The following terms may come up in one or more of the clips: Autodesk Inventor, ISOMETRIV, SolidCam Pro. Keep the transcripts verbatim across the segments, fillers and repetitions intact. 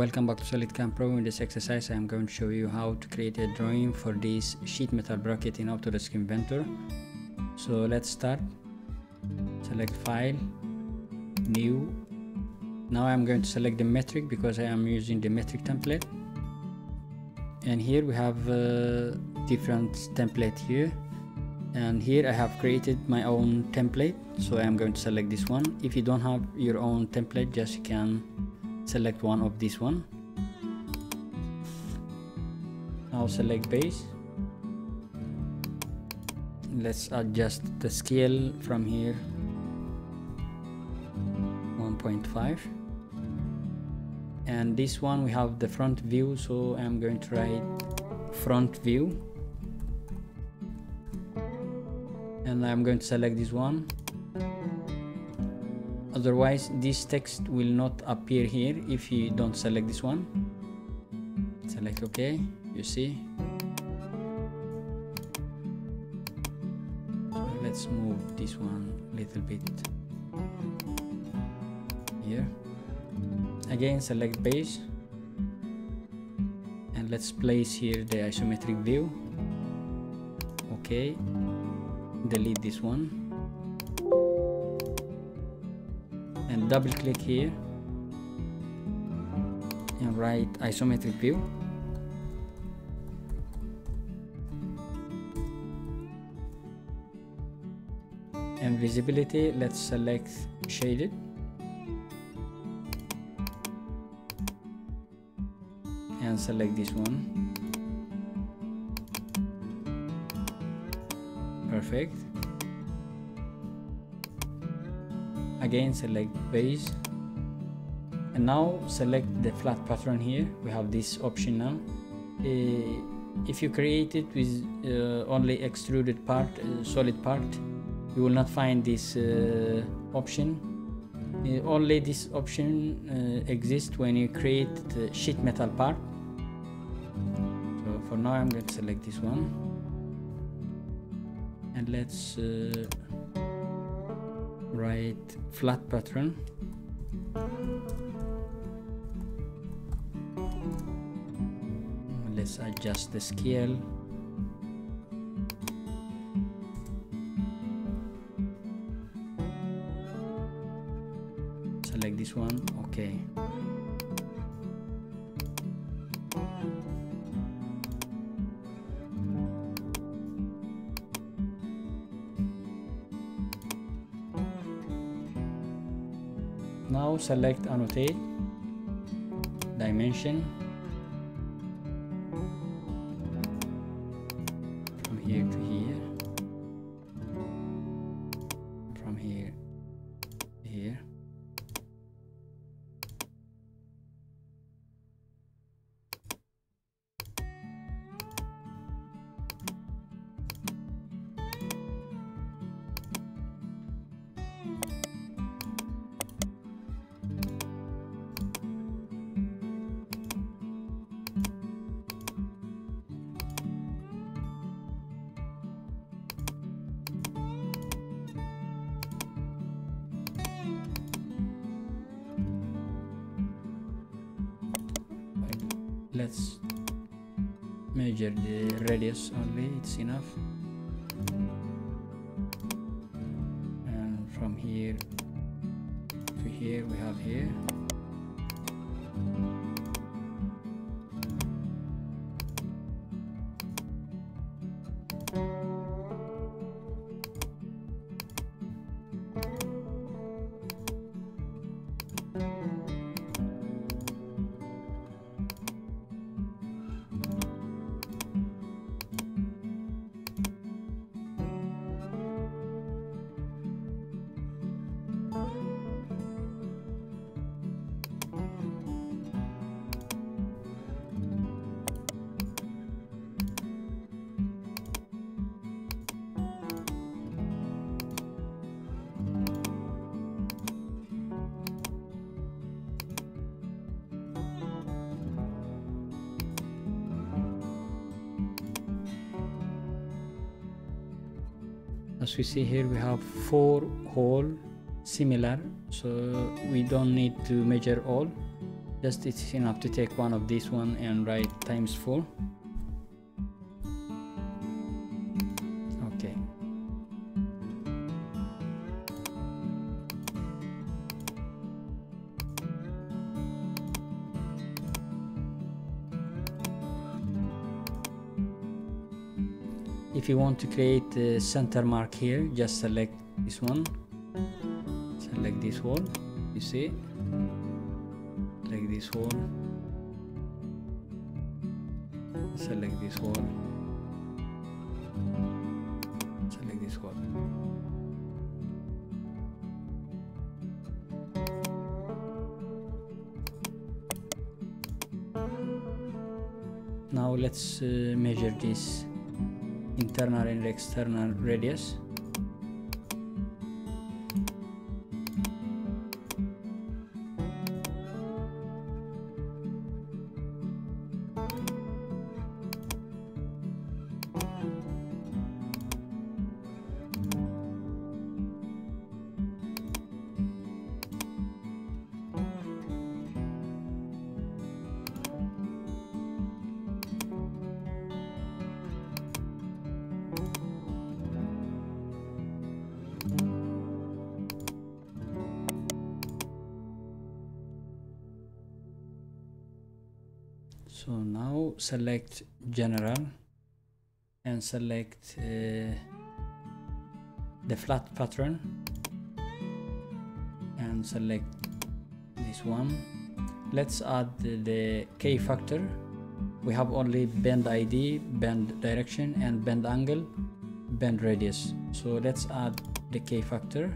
Welcome back to SolidCam Pro. In this exercise I am going to show you how to create a drawing for this sheet metal bracket in Autodesk Inventor. So let's start. Select File, New. Now I am going to select the metric because I am using the metric template. And here we have a different template here. And here I have created my own template. So I am going to select this one. If you don't have your own template, just you can select one of this one. Now select base. Let's adjust the scale from here. one point five. And this one we have the front view, so I'm going to write front view. And I'm going to select this one. Otherwise this text will not appear here if you don't select this one. Select OK, you see. Let's move this one a little bit here. Again select base and let's place here the isometric view. OK, delete this one. And double click here and write isometric view. And visibility, let's select shaded. And select this one. Perfect. Again select base and now select the flat pattern. Here we have this option now. Uh, if you create it with uh, only extruded part, uh, solid part, you will not find this uh, option. Uh, only this option uh, exists when you create the sheet metal part. So for now I'm going to select this one and let's uh, write flat pattern. Let's adjust the scale. Select this one. Okay. Now select annotate, dimension, from here to here, from here to here. Let's measure the radius only, it's enough. And from here to here we have here. As we see here, we have four holes similar, so we don't need to measure all. Just it's enough to take one of this one and write times four. Okay. If you want to create a center mark here, just select this one, select this wall, you see, select this wall, select this wall, select this wall. Now let's uh, measure this internal and external radius. So now select general and select uh, the flat pattern and select this one. Let's add the K factor. We have only bend I D, bend direction, and bend angle, bend radius. So let's add the K factor,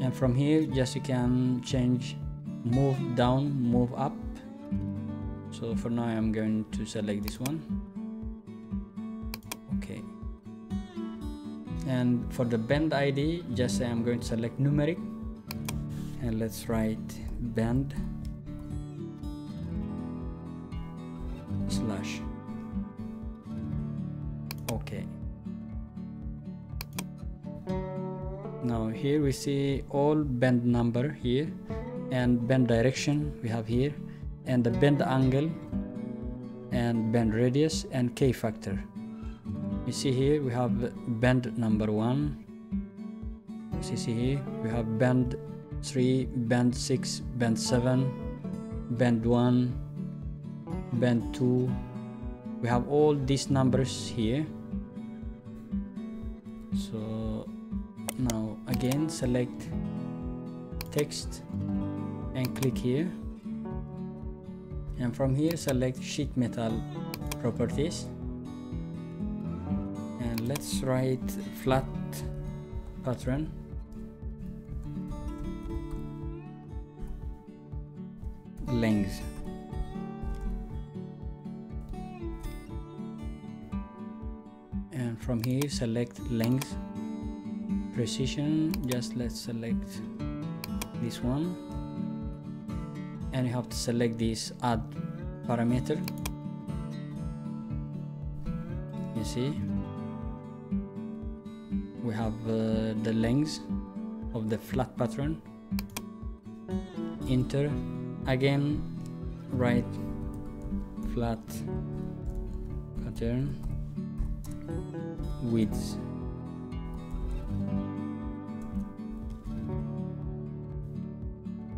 and from here just you can change move down, move up. So for now I'm going to select this one. Okay. And for the bend I D, just I'm going to select numeric and let's write bend slash. Okay. Now here we see all bend number here, and bend direction we have here, and the bend angle and bend radius and K factor. You see here we have bend number one. You see here we have bend three, bend six, bend seven, bend one, bend two. We have all these numbers here. So now again select text and click here. And from here select sheet metal properties and let's write flat pattern length. And from here select length, precision, just let's select this one. And you have to select this add parameter. You see we have uh, the length of the flat pattern. Enter again, write flat pattern width.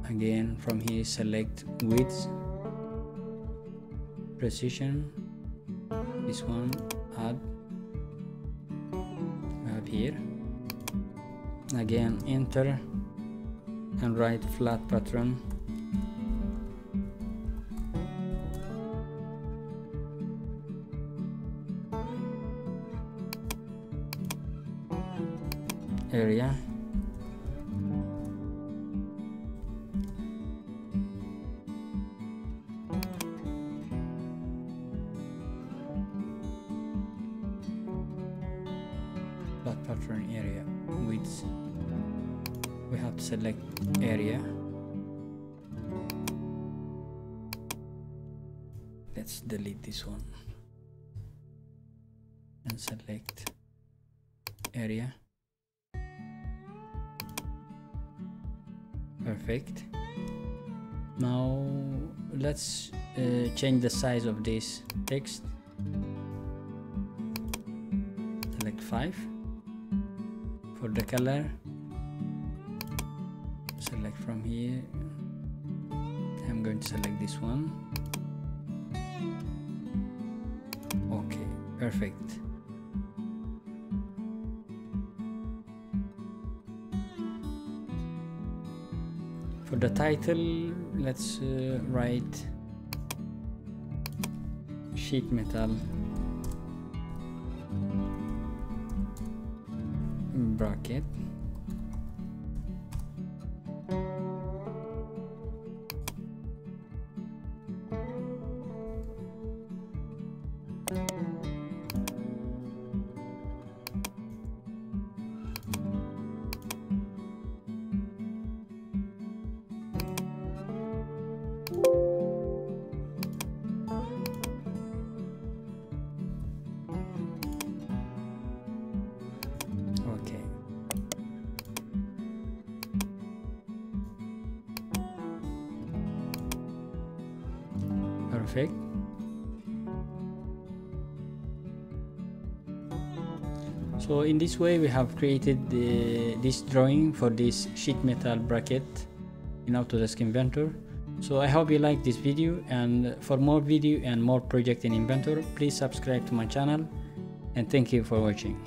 Again from here select width, precision, this one, add, we have here, again enter and write flat pattern area. Pattern area width, we have to select area. Let's delete this one and select area. Perfect. Now let's uh, change the size of this text. Select five. For the color, select from here. I'm going to select this one. Okay, perfect. For the title, let's uh, write sheet metal bracket. Perfect. So in this way we have created the, this drawing for this sheet metal bracket in Autodesk Inventor. So I hope you like this video, and for more video and more project in Inventor, please subscribe to my channel, and thank you for watching.